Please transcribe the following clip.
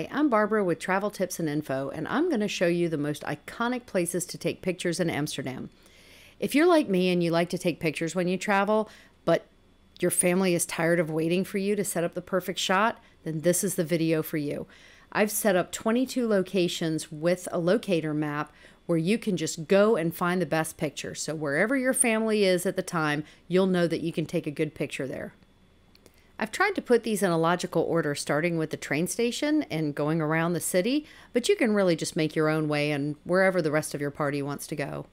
Hi, I'm Barbara with Travel Tips and Info, and I'm going to show you the most iconic places to take pictures in Amsterdam. If you're like me and you like to take pictures when you travel, but your family is tired of waiting for you to set up the perfect shot, then this is the video for you. I've set up 22 locations with a locator map where you can just go and find the best picture. So wherever your family is at the time, you'll know that you can take a good picture there. I've tried to put these in a logical order, starting with the train station and going around the city, but you can really just make your own way and wherever the rest of your party wants to go.